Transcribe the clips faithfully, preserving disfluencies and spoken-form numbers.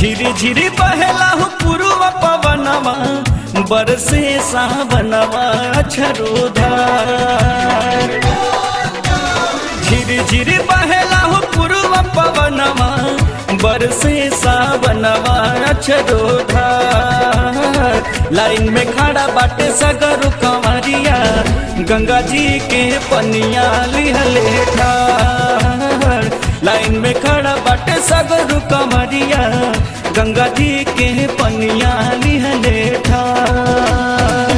झिरी झिरी बहलाहु पुरुवा पवनवा बरसे सावनवा झरोधार। झिरी झिरी बहलाहु पुरुवा पवनवा बरसे सावनवा झरोधार। लाइन में खड़ा बाटे सगरु कंवरिया गंगा जी के पनिया लिहले ठार। लाइन में खड़ा बाटे सगरु कंवरिया गंगा जी के पनिया लिहले ठार।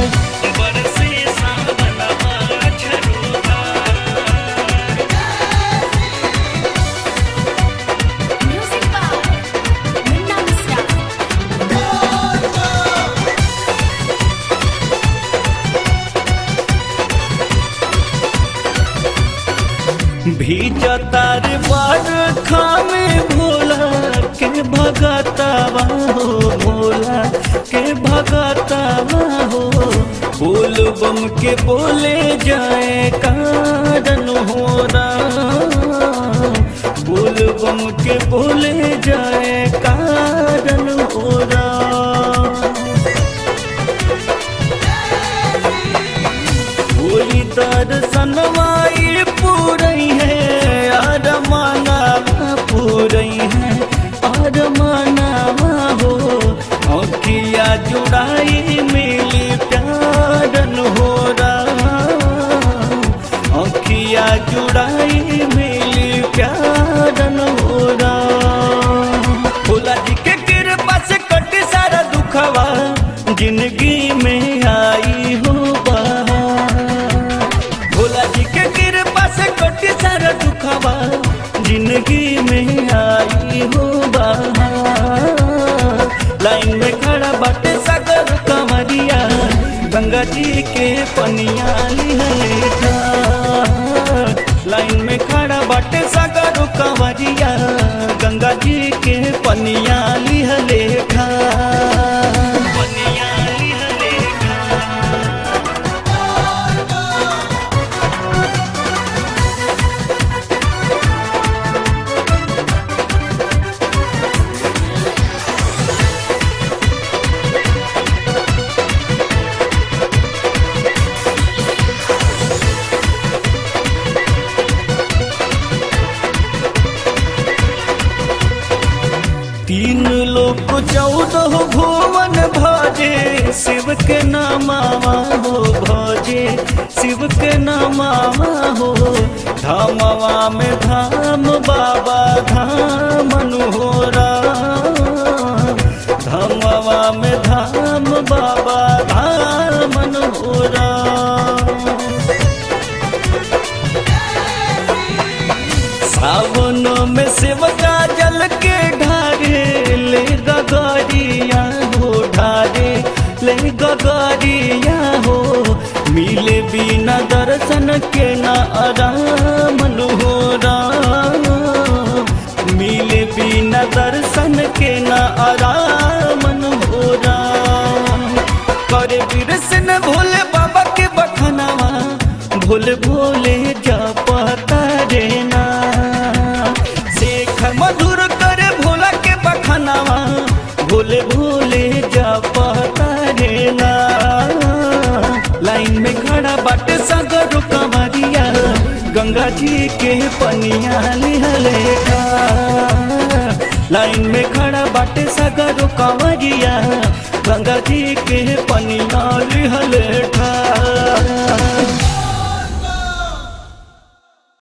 बरसे सावनवा झरोधार। भीजा तार बरखा में भोला के भगतवा हो, भोला के भगतवा हो। बोल बम के बोले जाए कारण हो राम, बोल बम के बोले जाए कारण हो राम। बोली दर्शनवा पूरई है आर मानावा पूरई है आर मानावा हो। औखिया जुड़ाई मिली प्यारन हो राम, औखिया जुड़ाई मिली प्यारन हो राम। भोला जी के कृपा से कट सारा दुखवा जिंदगी में आई हो बहार। भोला जी के कृपा से कट सारा दुखवा जिंदगी में आई हो बहार। लाइन में खड़ा बाटे सागर कंवरिया गंगा जी के पनिया लिहले ठार। लाइन में खड़ा बाटे सागर कंवरिया गंगा जी के पनिया लिहले ठार। पनिया लिहले ठार। तीन लोक चौदह भुवन भाजे शिव के नामावा हो, भाजे शिव के नामावा हो। धामवा में धाम बाबा धामन हो राम, धामवा में धाम बाबा धामन हो राम। सावन में शिव का जल के ले गगरिया हो ढारे, ले गगरिया हो। मिले बिना दर्शन के ना आराम हो राम, मिले बिना दर्शन के ना आराम हो राम। करे बिरसन भोले बाबा के बखनावा भोले भोले जा पता रे ना। शेख मधुर करे भोला बखनावा भोले भोले जा पता रे ना। लाइन में खड़ा बाटे सागर कंवरिया गंगा जी के पनिया लिहले ठार। लाइन में खड़ा बाटे सागर कंवरिया गंगा जी के पनिया लिहले ठार।